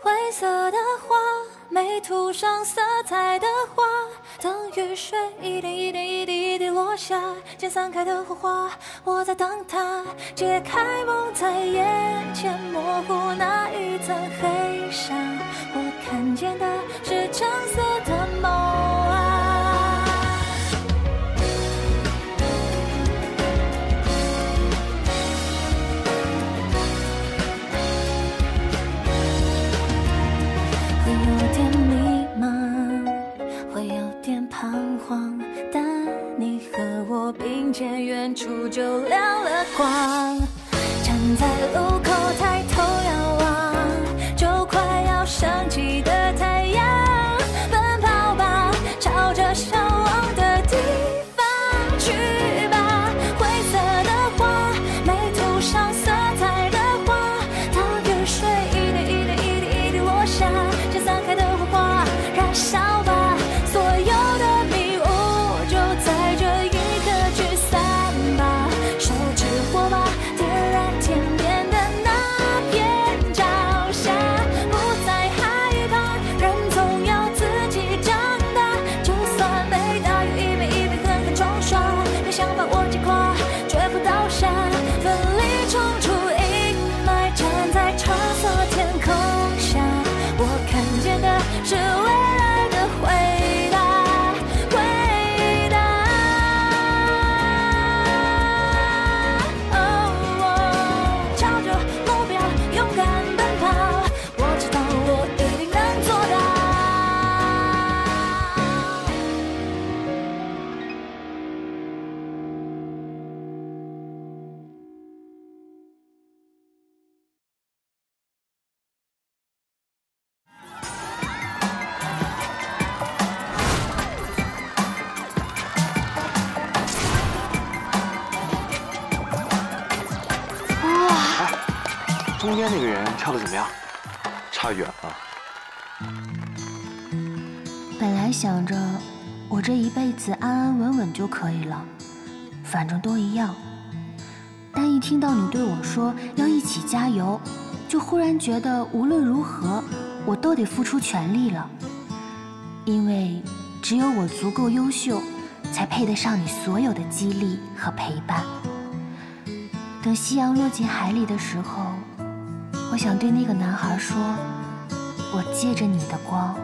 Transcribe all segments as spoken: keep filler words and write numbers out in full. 灰色的花，没涂上色彩的花，等雨水一点一点一滴一滴落下，见散开的火花，我在等它解开。梦在眼前模糊那一层黑纱，我看见的是橙色的梦啊。 并肩，远处就亮了光。站在路口抬头遥望，就快要升起的太阳。奔跑吧，朝着向往的地方去吧。灰色的花，没涂上色彩的花，当雨水一滴一滴一滴一滴落下，这散开的火花燃烧吧，所有的迷雾就在这一。 中间那个人跳的怎么样？差远了。本来想着我这一辈子安安稳稳就可以了，反正都一样。但一听到你对我说要一起加油，就忽然觉得无论如何我都得付出全力了，因为只有我足够优秀，才配得上你所有的激励和陪伴。等夕阳落进海里的时候。 我想对那个男孩说，我借着你的光，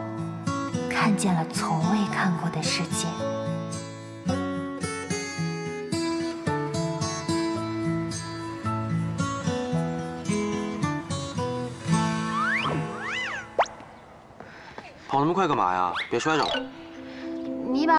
看见了从未看过的世界。跑那么快干嘛呀？别摔着了。你把。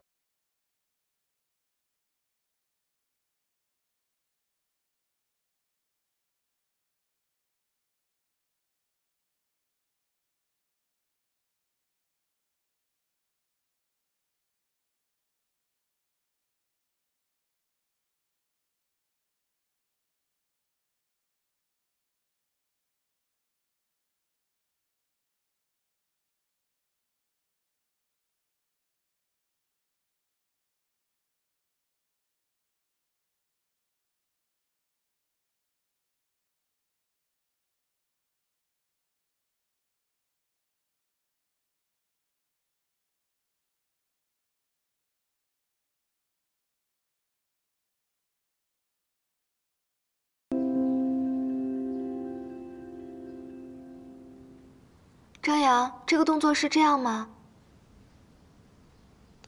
张扬，这个动作是这样吗？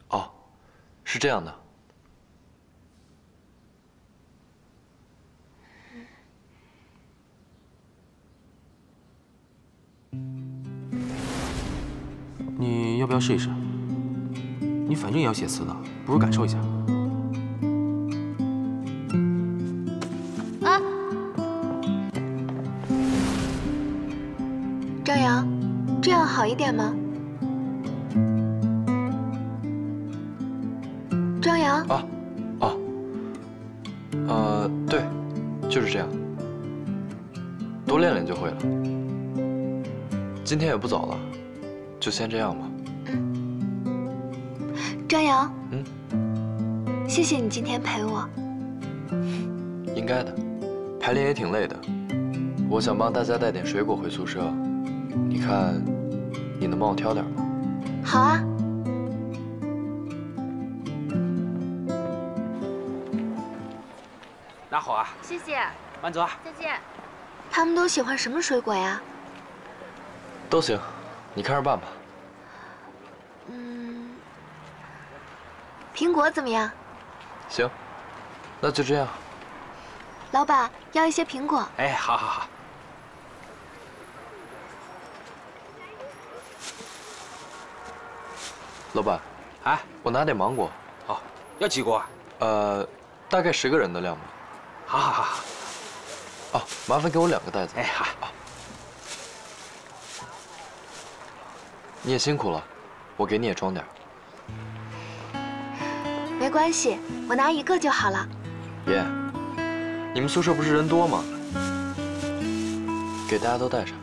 哦，是这样的。你要不要试一试？你反正也要写词的，不如感受一下。啊！张扬。 这样好一点吗？张扬啊，哦，呃，对，就是这样，多练练就会了。今天也不早了，就先这样吧。张扬，嗯，谢谢你今天陪我。应该的，排练也挺累的，我想帮大家带点水果回宿舍。你看，你能帮我挑点吗？好啊。拿好啊。谢谢。慢走啊。再见。他们都喜欢什么水果呀？都行，你看着办吧。嗯，苹果怎么样？行，那就这样。老板，要一些苹果。哎，好好好。 老板，啊，我拿点芒果。好，要几锅？呃，大概十个人的量吧。好，好，好，好。哦，麻烦给我两个袋子。哎，好。你也辛苦了，我给你也装点。没关系，我拿一个就好了。爷，你们宿舍不是人多吗？给大家都带上。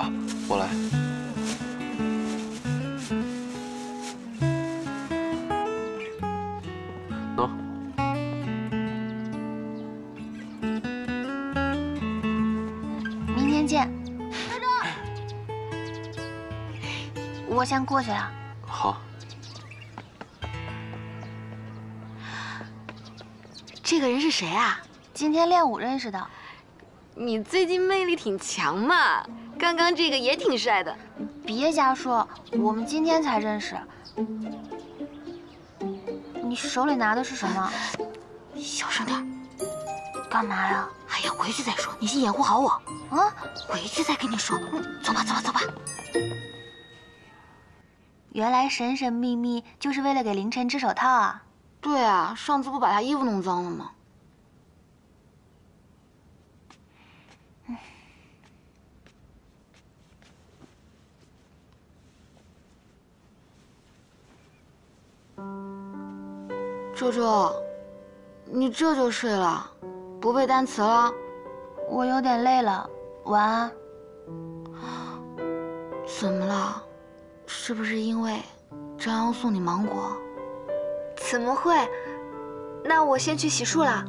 啊，我来。 我先过去了。好。这个人是谁啊？今天练舞认识的。你最近魅力挺强嘛，刚刚这个也挺帅的。别瞎说，我们今天才认识。你手里拿的是什么？小声点。干嘛呀？哎呀，回去再说。你先掩护好我。啊？回去再跟你说。走吧，走吧，走吧。 原来神神秘秘就是为了给凌晨织手套啊！对啊，上次不把他衣服弄脏了吗？周周，你这就睡了？不背单词了？我有点累了，晚安。怎么了？ 是不是因为张扬送你芒果？怎么会？那我先去洗漱了。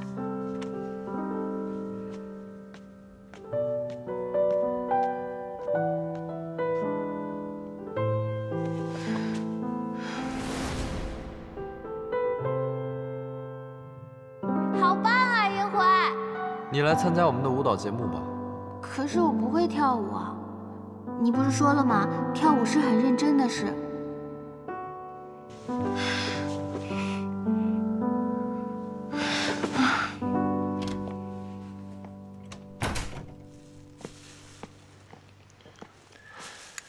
好棒啊，云回！你来参加我们的舞蹈节目吧。可是我不会跳舞啊。 你不是说了吗？跳舞是很认真的事。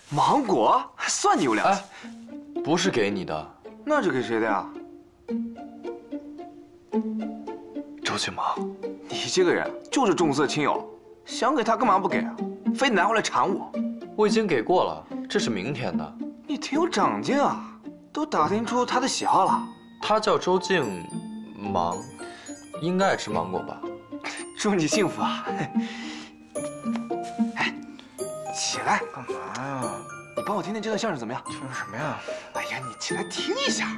芒果，算你有良心。哎，不是给你的，那是给谁的呀？周俊萌，你这个人就是重色轻友，想给他干嘛不给啊？非得拿回来缠我。 我已经给过了，这是明天的。你挺有长进啊，都打听出他的喜好了。他叫周静，忙，应该爱吃芒果吧？祝你幸福啊！哎，起来，干嘛呀？你帮我听听这段相声怎么样？听什么呀？哎呀，你起来听一下。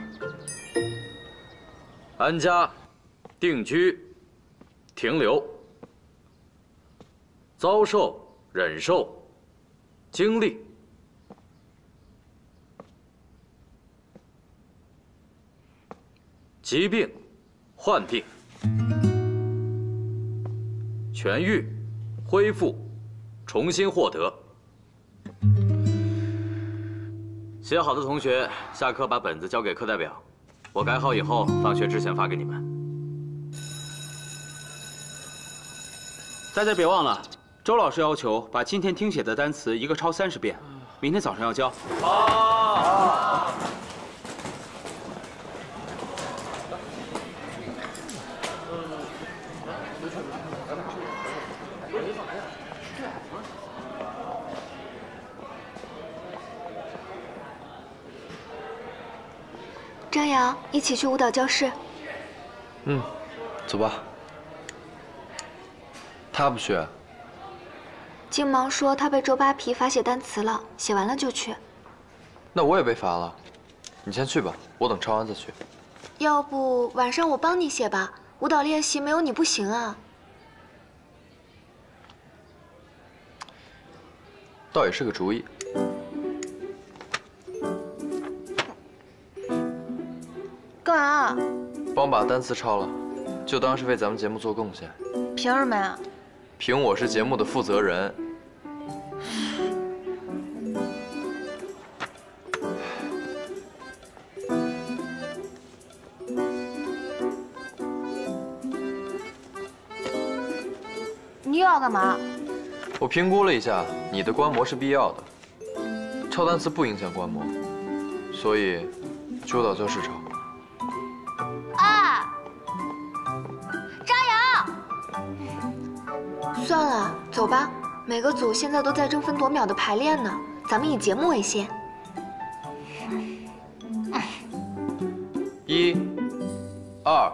安家，定居，停留，遭受，忍受。 经历，疾病，患病，痊愈，恢复，重新获得。写好的同学，下课把本子交给课代表，我改好以后，放学之前发给你们。大家别忘了。 周老师要求把今天听写的单词一个抄三十遍，明天早上要交。好。张扬，一起去舞蹈教室。嗯，走吧。他不去。 金芒说他被周扒皮罚写单词了，写完了就去。那我也被罚了，你先去吧，我等抄完再去。要不晚上我帮你写吧，舞蹈练习没有你不行啊。倒也是个主意。干嘛？帮把单词抄了，就当是为咱们节目做贡献。凭什么呀？凭我是节目的负责人。 干嘛？我评估了一下，你的观摩是必要的，抄单词不影响观摩，所以就到教室抄。哎，张扬，算了，走吧。每个组现在都在争分夺秒的排练呢，咱们以节目为先。一、二、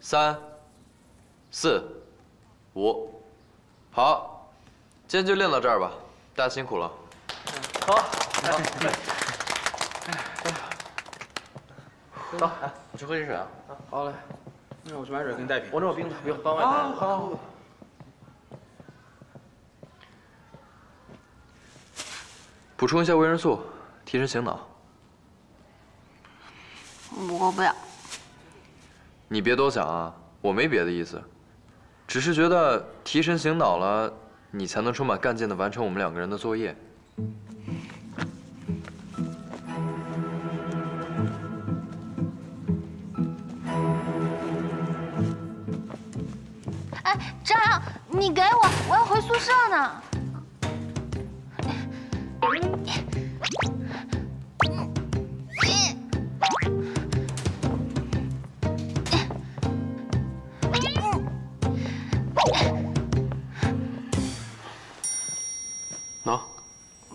三、四、五。 好，今天就练到这儿吧，大家辛苦了。好，走，我去喝点水啊。好嘞，那我去买水给你带瓶。我这有冰的，不用帮外带。好，好。补充一下维生素，提神醒脑。我不要。你别多想啊，我没别的意思。 只是觉得提神醒脑了，你才能充满干劲地完成我们两个人的作业。哎，张扬，你给我，我要回宿舍呢。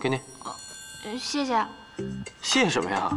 给你，谢谢。谢什么呀？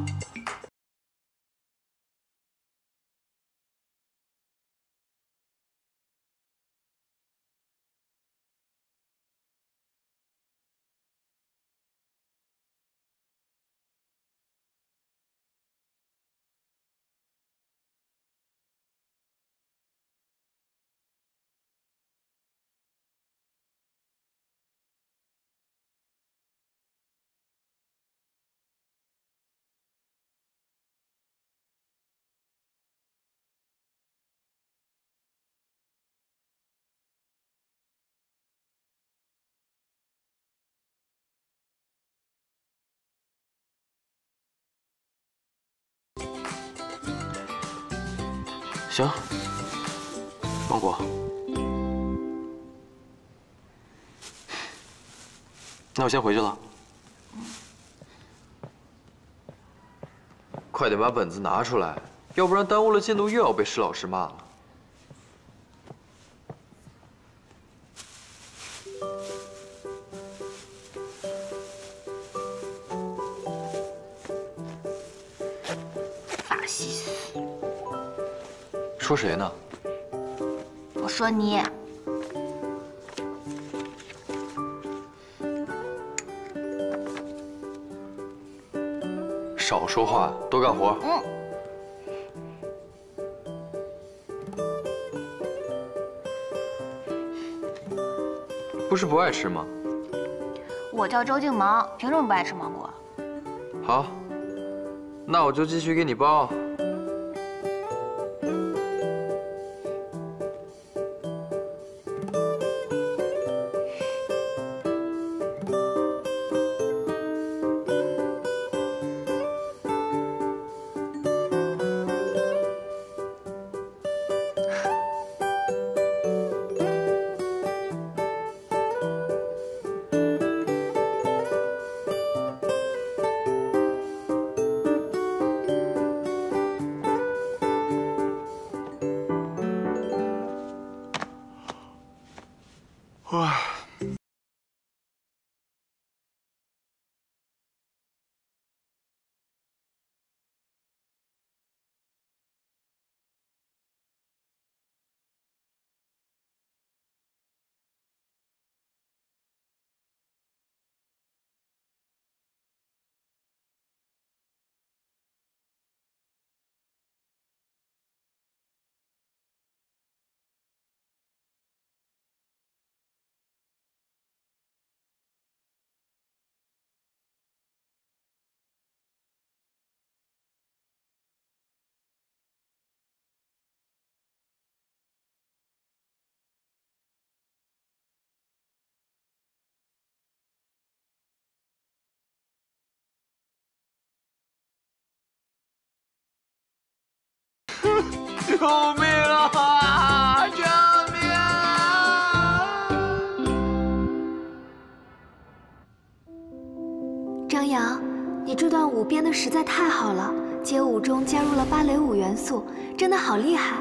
行，芒果，那我先回去了。快点把本子拿出来，要不然耽误了进度，又要被施老师骂了。法西斯。 说谁呢？我说你。少说话，多干活。嗯。不是不爱吃吗？我叫周静芒，凭什么不爱吃芒果？好，那我就继续给你包。救命啊！救命啊！张扬，你这段舞编的实在太好了，街舞中加入了芭蕾舞元素，真的好厉害。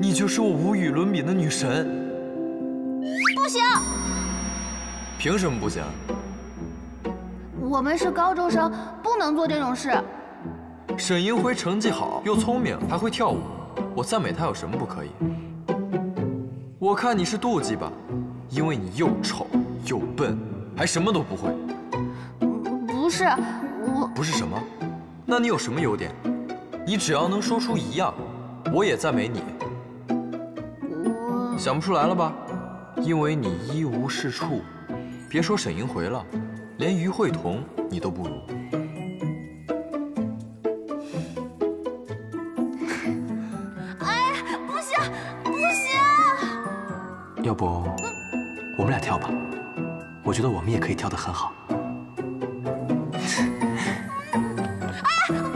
你就是我无与伦比的女神。不行！凭什么不行？我们是高中生，不能做这种事。沈银辉成绩好，又聪明，还会跳舞，我赞美她有什么不可以？我看你是妒忌吧，因为你又丑又笨，还什么都不会。不是，我不是什么？那你有什么优点？你只要能说出一样，我也赞美你。 想不出来了吧？因为你一无是处，别说沈银回了，连于慧彤你都不如。哎，不行，不行！要不我们俩跳吧？我觉得我们也可以跳得很好。哎，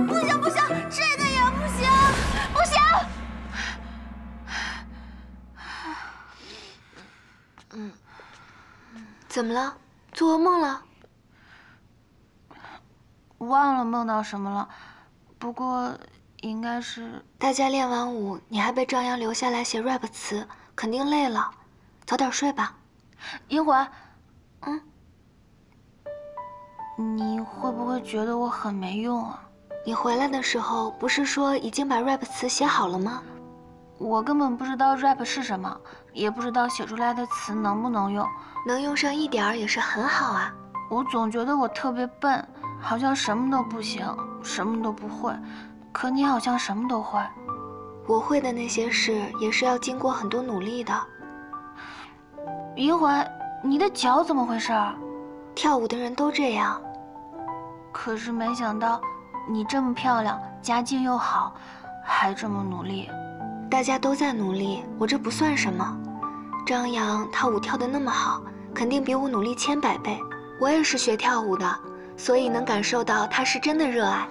不行不行，这个也不行，不行！ 怎么了？做噩梦了？忘了梦到什么了，不过应该是大家练完舞，你还被张扬留下来写 rap 词，肯定累了，早点睡吧。银魂，嗯，你会不会觉得我很没用啊？你回来的时候不是说已经把 rap 词写好了吗？我根本不知道 rap 是什么，也不知道写出来的词能不能用。 能用上一点儿也是很好啊！我总觉得我特别笨，好像什么都不行，什么都不会。可你好像什么都会。我会的那些事也是要经过很多努力的。银魂，你的脚怎么回事？跳舞的人都这样。可是没想到，你这么漂亮，家境又好，还这么努力。大家都在努力，我这不算什么。张扬他舞跳得那么好。 肯定比我努力千百倍。我也是学跳舞的，所以能感受到他是真的热爱。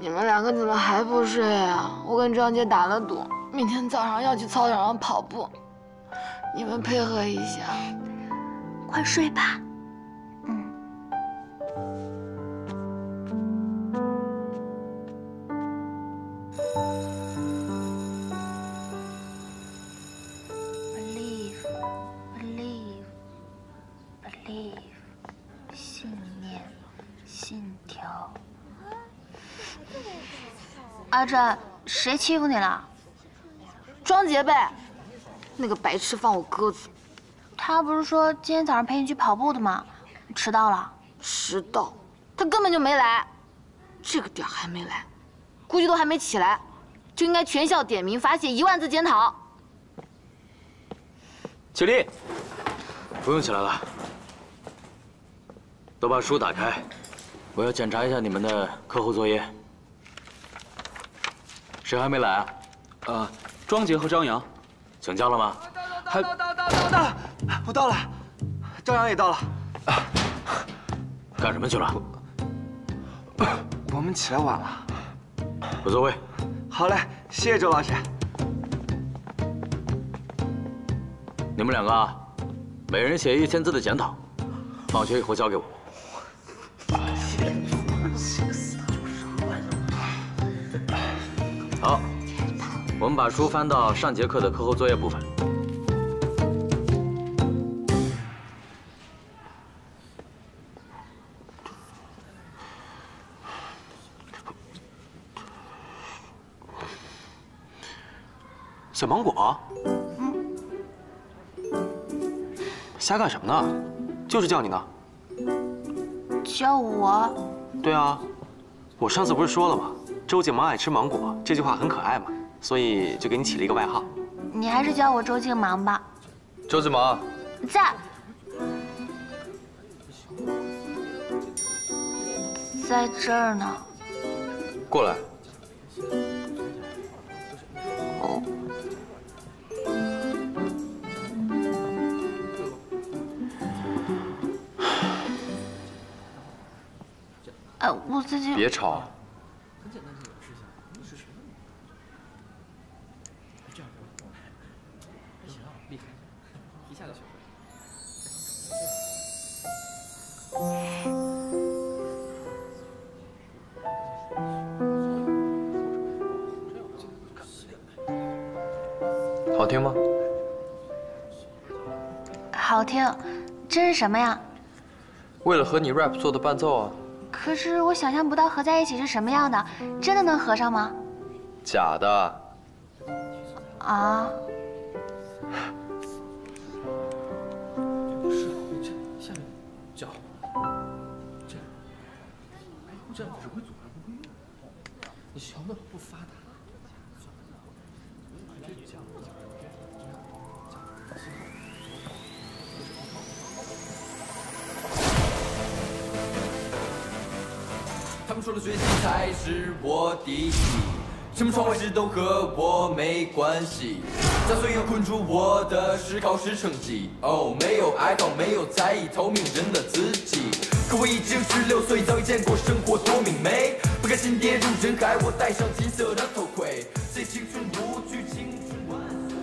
你们两个怎么还不睡啊？我跟张姐打了赌，明天早上要去操场上跑步，你们配合一下。快睡吧。嗯。Believe. Believe, believe， 信念，信条。阿占，谁欺负你了？庄杰呗，那个白痴放我鸽子。他不是说今天早上陪你去跑步的吗？迟到了。迟到？他根本就没来，这个点还没来，估计都还没起来，就应该全校点名发泄一万字检讨。 起立，不用起来了。都把书打开，我要检查一下你们的课后作业。谁还没来啊？呃，庄杰和张扬，请假了吗？到到到到到到，我到了，张扬也到了。干什么去了？我们起来晚了。有座位。好嘞，谢谢周老师。 你们两个、啊，每人写一千字的检讨，放学以后交给我。好，我们把书翻到上节课的课后作业部分。小芒果。 瞎干什么呢？就是叫你呢。叫我？对啊，我上次不是说了吗？周静芒爱吃芒果，这句话很可爱嘛，所以就给你起了一个外号。你还是叫我周静芒吧。周静芒在。在这儿呢。过来。哦。哎，我自己。别吵。 好听吗？好听，这是什么呀？为了和你 rap 做的伴奏啊。可是我想象不到合在一起是什么样的，真的能合上吗？假的。啊。 这样只会左还不会右，你小脑不发达。他们说了学习才是我敌意，什么创坏事都和我没关系。在岁月困住我的是考试成绩，哦，没有爱到没有才艺，逃命人的自己。 可我已经十六岁，早已见过生活多明媚。不甘心跌入人海，我戴上金色的头盔。最青春无惧，青春万岁。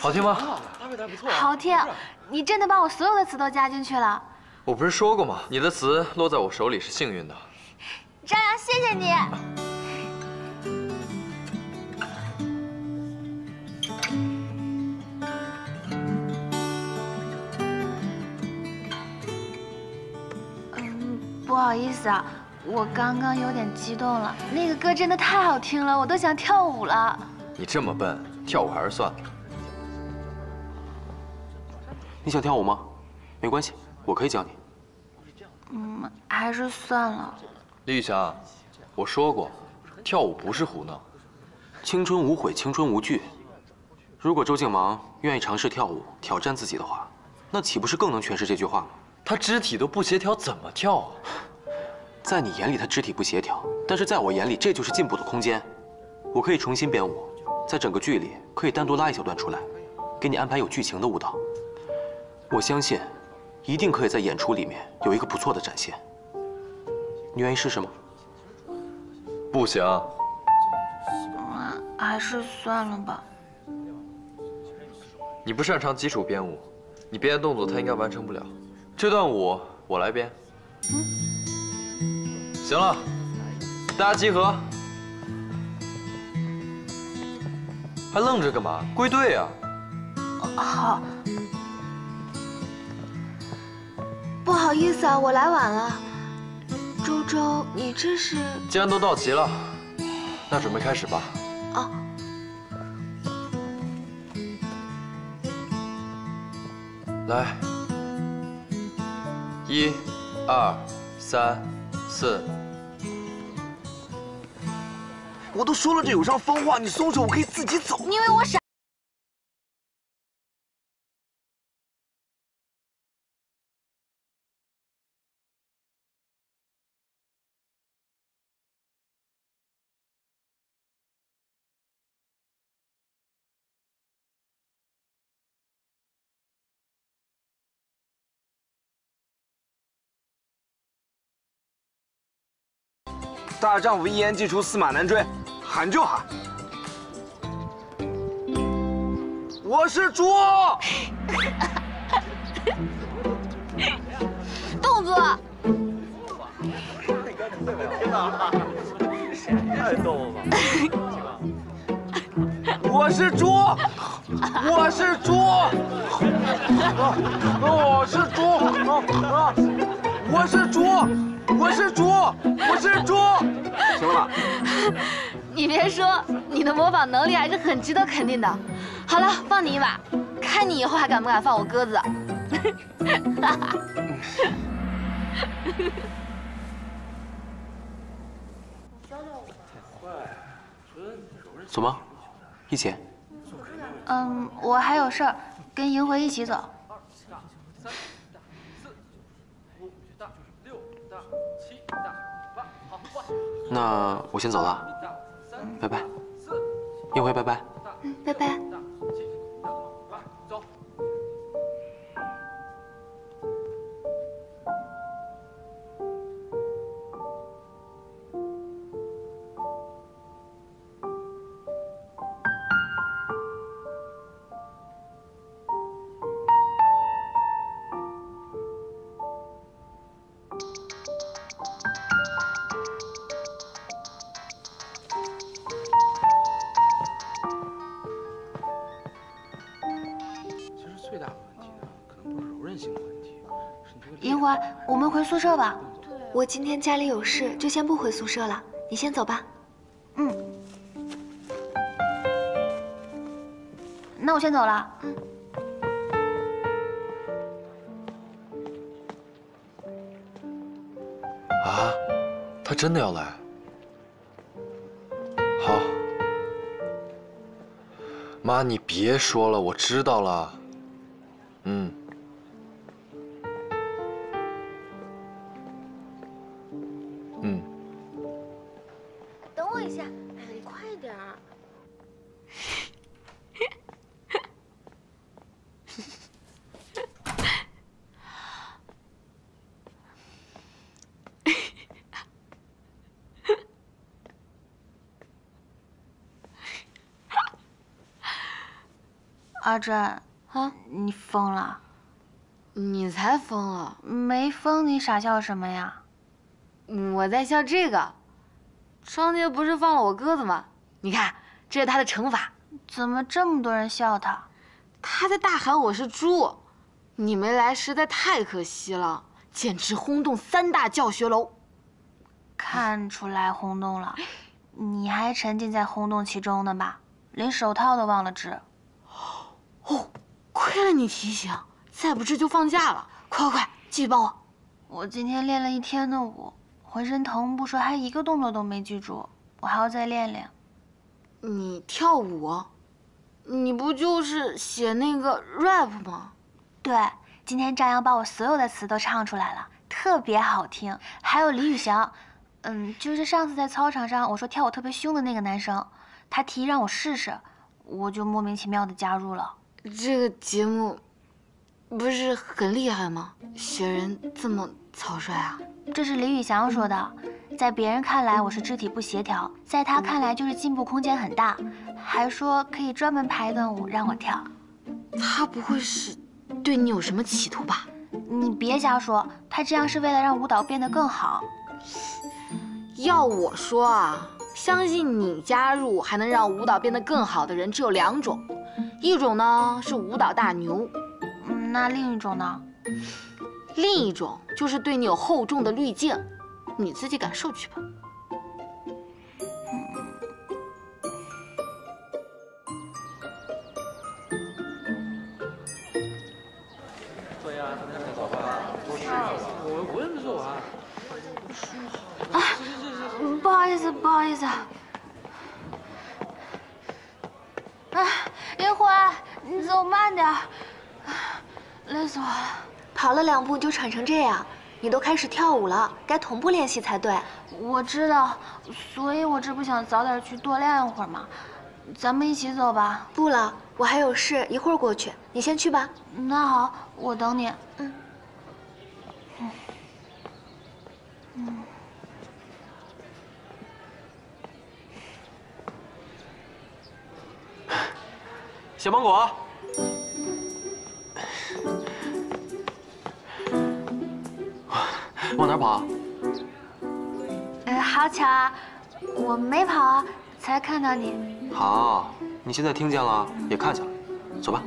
好听吗？好听，你真的把我所有的词都加进去了。我不是说过吗？你的词落在我手里是幸运的。张扬，谢谢你。嗯，不好意思啊。 我刚刚有点激动了，那个歌真的太好听了，我都想跳舞了。你这么笨，跳舞还是算了。你想跳舞吗？没关系，我可以教你。嗯，还是算了。李雨霞，我说过，跳舞不是胡闹。青春无悔，青春无惧。如果周静芒愿意尝试跳舞，挑战自己的话，那岂不是更能诠释这句话吗？她肢体都不协调，怎么跳啊？ 在你眼里，他肢体不协调，但是在我眼里，这就是进步的空间。我可以重新编舞，在整个剧里可以单独拉一小段出来，给你安排有剧情的舞蹈。我相信，一定可以在演出里面有一个不错的展现。你愿意试试吗？不行，啊，还是算了吧。你不擅长基础编舞，你编的动作他应该完成不了。这段舞我来编。嗯。 行了，大家集合，还愣着干嘛？归队啊！好，不好意思啊，我来晚了。周周，你这是？既然都到齐了，那准备开始吧。啊。 来，一、二、三。 四，我都说了这有伤风化，你松手，我可以自己走。因为我傻。大丈夫一言既出，驷马难追。喊就喊。我是猪。动作。真的？太逗了吧！我是猪，我是猪，我是猪，我是猪，我是猪，我是猪。行了，你别说，你的模仿能力还是很值得肯定的。好了，放你一把，看你以后还敢不敢放我鸽子。怎么？ 一起，嗯，我还有事儿，跟银回一起走。那我先走了，拜拜，银回，拜拜。嗯，拜拜。我们回宿舍吧。我今天家里有事，就先不回宿舍了。你先走吧。嗯。那我先走了。嗯。啊，他真的要来？好。妈，你别说了，我知道了。嗯。 嗯，等我一下，你快点儿。阿珍啊，你疯了？你才疯了！没疯，你傻笑什么呀？ 我在笑这个，庄杰不是放了我鸽子吗？你看，这是他的惩罚。怎么这么多人笑他？他在大喊我是猪，你没来实在太可惜了，简直轰动三大教学楼。看出来轰动了，你还沉浸在轰动其中呢吧？连手套都忘了织。哦，亏了你提醒，再不织就放假了。快快快，继续帮我。我今天练了一天的舞。 浑身疼不说，还一个动作都没记住，我还要再练练。你跳舞，你不就是写那个 rap 吗？对，今天张扬把我所有的词都唱出来了，特别好听。还有李宇翔，嗯，就是上次在操场上我说跳舞特别凶的那个男生，他提议让我试试，我就莫名其妙的加入了。这个节目不是很厉害吗？学人这么草率啊！ 这是李宇翔说的，在别人看来我是肢体不协调，在他看来就是进步空间很大，还说可以专门排一段舞让我跳。他不会是对你有什么企图吧？你别瞎说，他这样是为了让舞蹈变得更好。要我说啊，相信你加入还能让舞蹈变得更好的人只有两种，一种呢是舞蹈大牛，嗯，那另一种呢？ 另一种就是对你有厚重的滤镜，你自己感受去吧。对呀，大家吃早饭了，多吃。我我也没做完。啊，不好意思，不好意思。啊，银辉，你走慢点，累死我了。 跑了两步就喘成这样，你都开始跳舞了，该同步练习才对。我知道，所以我这不想早点去多练一会儿吗？咱们一起走吧。不了，我还有事，一会儿过去，你先去吧。那好，我等你。嗯。嗯。嗯。小芒果。往哪跑？嗯，好巧啊，我没跑啊，才看到你。好，你现在听见了，也看见了，走吧。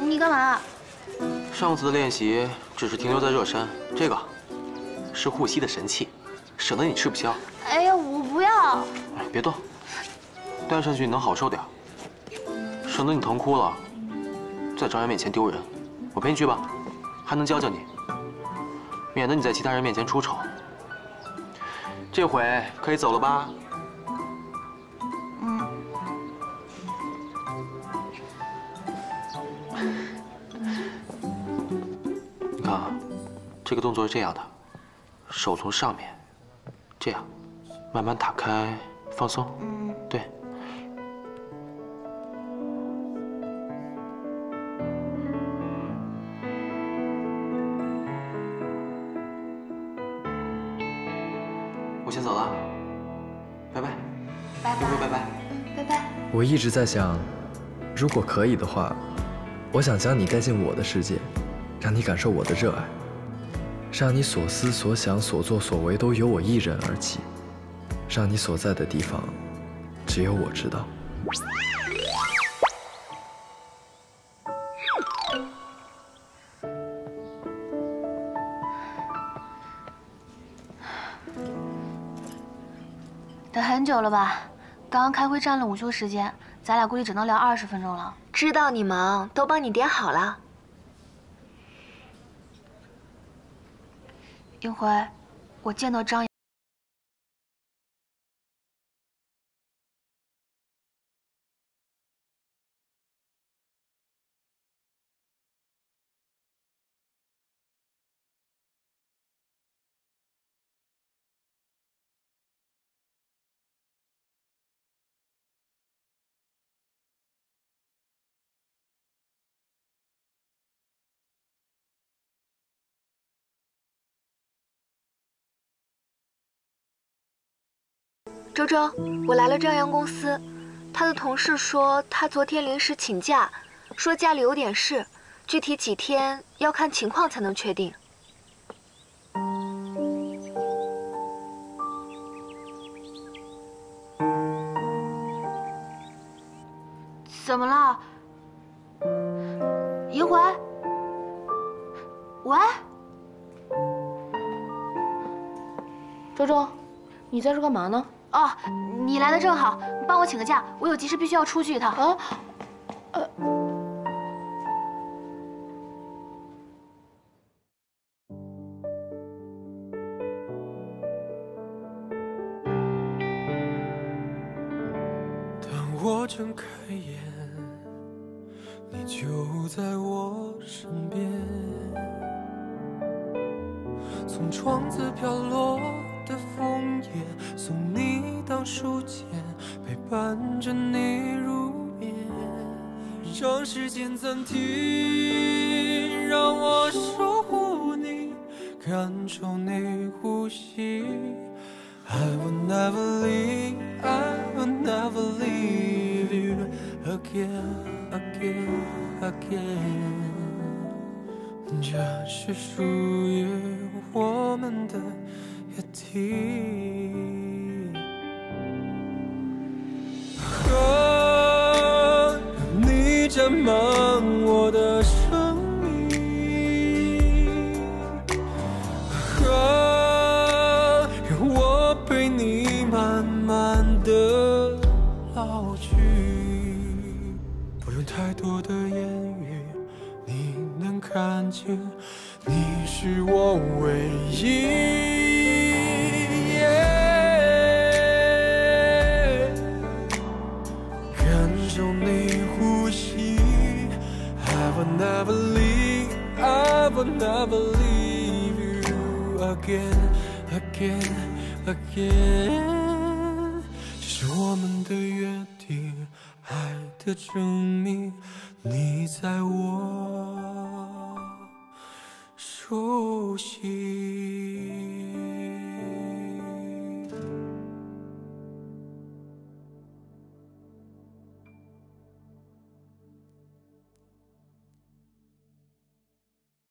你干嘛？上次的练习只是停留在热身，这个是护膝的神器，省得你吃不消。哎呀，我不要！别动，戴上去你能好受点，省得你疼哭了，在张然面前丢人。我陪你去吧。 还能教教你，免得你在其他人面前出丑。这回可以走了吧？嗯。你看啊，这个动作是这样的：手从上面这样慢慢打开，放松。嗯，对。 我一直在想，如果可以的话，我想将你带进我的世界，让你感受我的热爱，让你所思所想所作所为都由我一人而起，让你所在的地方只有我知道。等很久了吧？ 刚刚开会占了午休时间，咱俩估计只能聊二十分钟了。知道你忙，都帮你点好了。一回我见到张。 周周，我来了朝阳公司，他的同事说他昨天临时请假，说家里有点事，具体几天要看情况才能确定。怎么了？银魂？喂？周周，你在这干嘛呢？ 哦，你来的正好，帮我请个假，我有急事必须要出去一趟。啊，呃，当我睁开眼，你就在我身边，从窗子飘落。 的枫叶，送你到书签，陪伴着你入眠，让时间暂停，让我守护你，感受你呼吸。I will never leave, I will never leave you again, again, again。 这是属于我们的。 约定，和你占满我的生命，和让我陪你慢慢的老去。不用太多的言语，你能看清，你是我唯一。 Never leave, I will never leave you again, again, again。这是我们的约定，爱的证明，你在我手心。